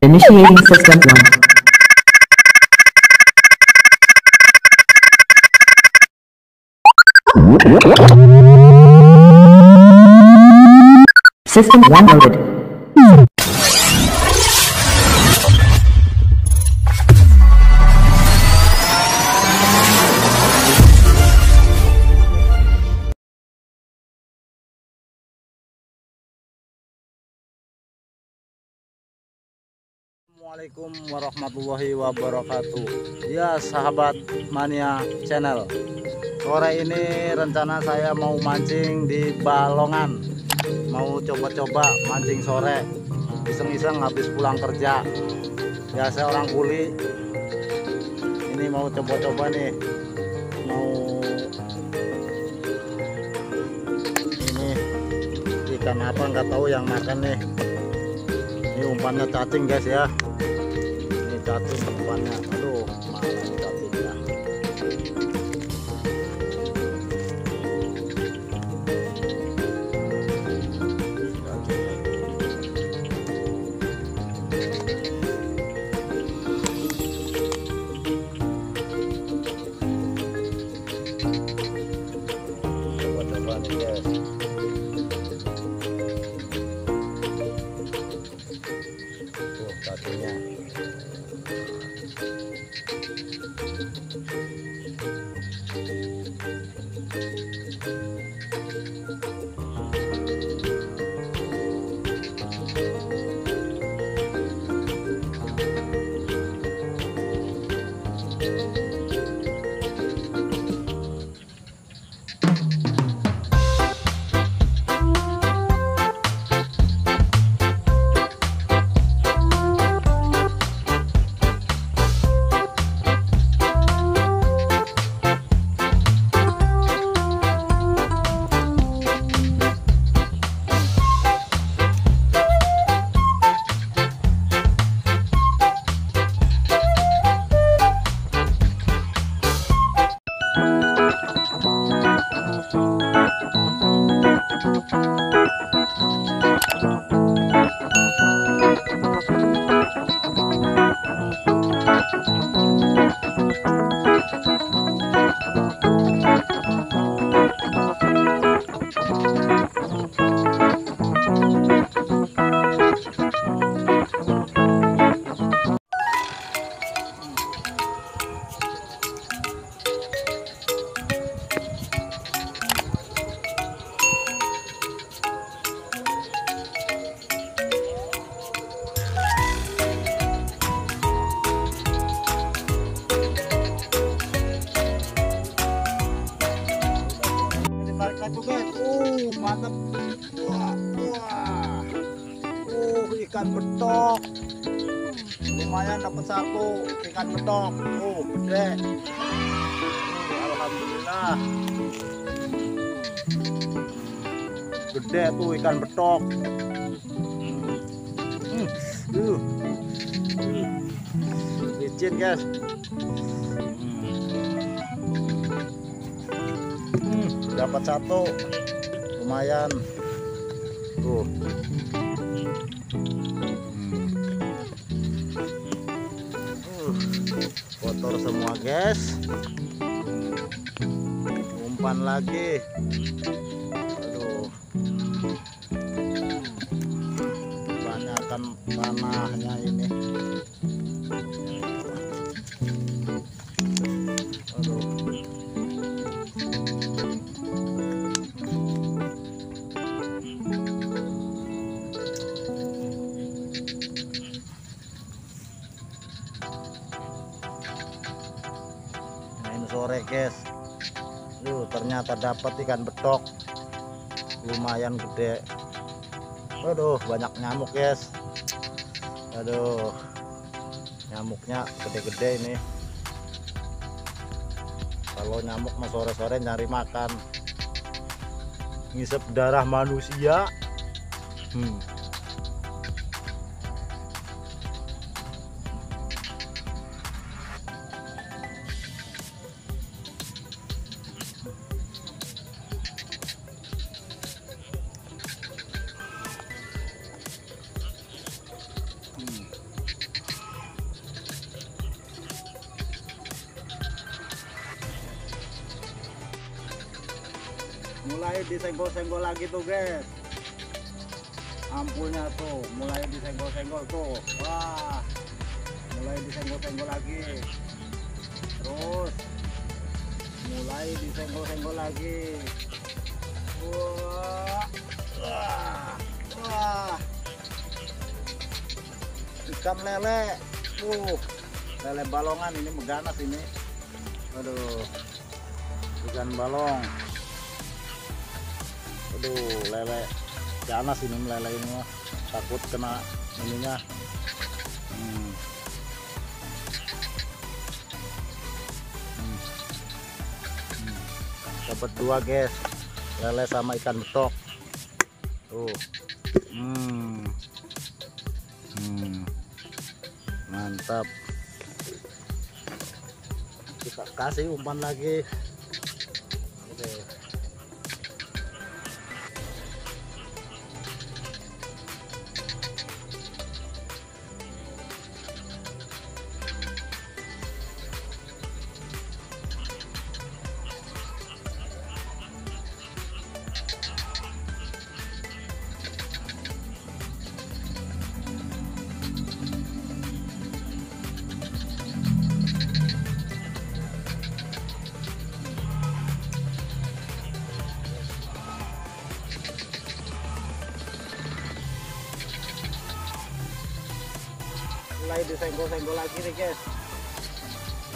Initiating system 1. System 1 loaded. Assalamualaikum warahmatullahi wabarakatuh. Ya sahabat Mania Channel, sore ini rencana saya mau mancing di Balongan. Mau coba-coba mancing sore, iseng-iseng habis pulang kerja. Ya saya orang kuli, ini mau coba-coba nih. Mau ini ikan apa nggak tahu yang makan nih. Ini umpannya cacing guys ya. Cacing umpannya, aduh malah cacing ya. Coba-coba nih guys. Tuh cacingnya. Mantap. Wah. Ikan betok. Lumayan dapat satu ikan betok. Gede. Alhamdulillah. Gede tuh ikan betok. Licin, guys. Dapat satu. Lumayan tuh. Kotor semua guys. Umpan lagi. Aduh. Banyakkan panahnya ini. Sore guys, ternyata dapat ikan betok lumayan gede. Aduh banyak nyamuk guys. Aduh nyamuknya gede-gede ini. Kalau nyamuk mas sore-sore nyari makan, ngisep darah manusia. mulai disenggol-senggol lagi tuh guys. Ampulnya tuh mulai disenggol-senggol tuh. Wah, mulai disenggol-senggol lagi. Terus mulai disenggol-senggol lagi. Wah, wah, wah. Ikan lele. Lele balongan ini mengganas ini. Aduh, ikan balong. Aduh, lele ganas ini, meleleh ini mah. Takut kena ininya. Dapat dua guys, lele sama ikan betok. Tuh. Mantap. Kita kasih umpan lagi. Oke. Mulai disenggol-senggol lagi nih guys.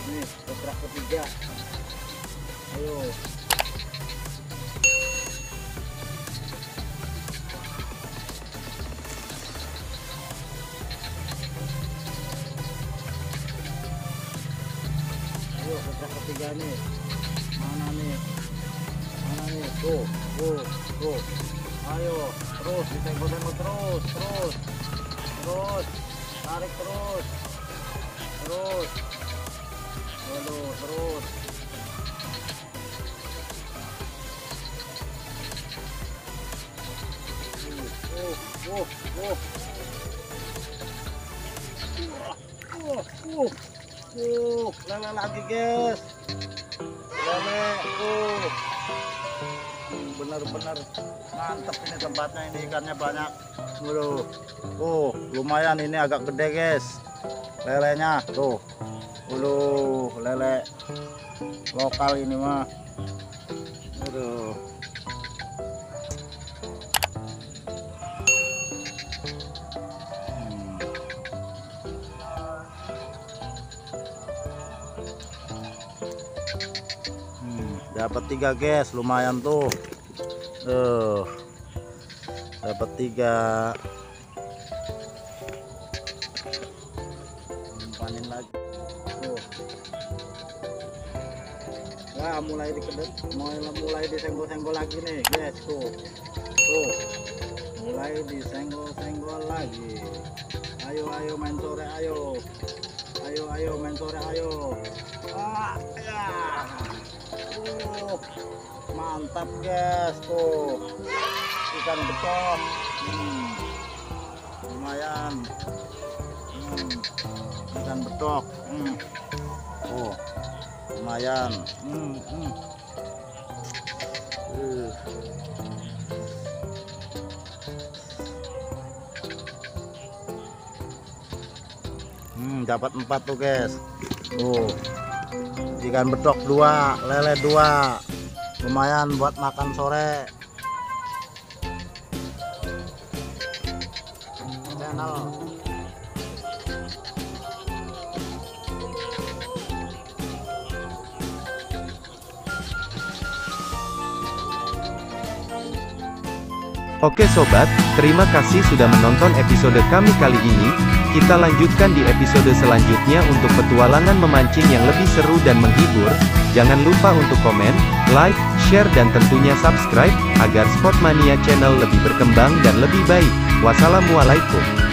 Ini kontrak ketiga. Ayo. Ayo kontrak ketiga nih. Mana nih? Mana nih? Tuh, tuh, tuh. Ayo, terus disenggol-senggol terus, terus. Terus. Tarik terus, terus, aduh, terus. Lele lagi guys, lele, benar-benar mantap ini tempatnya, ini ikannya banyak. Waduh, lumayan ini agak gede guys lelenya tuh. Waduh, lele lokal ini mah. Waduh, dapat tiga guys, lumayan tuh. Dapat tiga. Panen lagi. Nah, mulai dikedet, mulai disenggol-senggol lagi nih, guys. Tuh. Tuh. Mulai disenggol-senggol lagi. Ayo, ayo main sore, ayo. Ayo, ayo main sore, ayo. Ah, ya. Mantap guys tuh. Ikan betok. Lumayan. Ikan betok. Oh. Lumayan. Dapat 4 tuh guys. Oh. Ikan betok 2, lele 2. Lumayan buat makan sore. Channel. Oke sobat, terima kasih sudah menonton episode kami kali ini. Kita lanjutkan di episode selanjutnya untuk petualangan memancing yang lebih seru dan menghibur. Jangan lupa untuk komen, like, share dan tentunya subscribe, agar Spotmania Channel lebih berkembang dan lebih baik. Wassalamualaikum.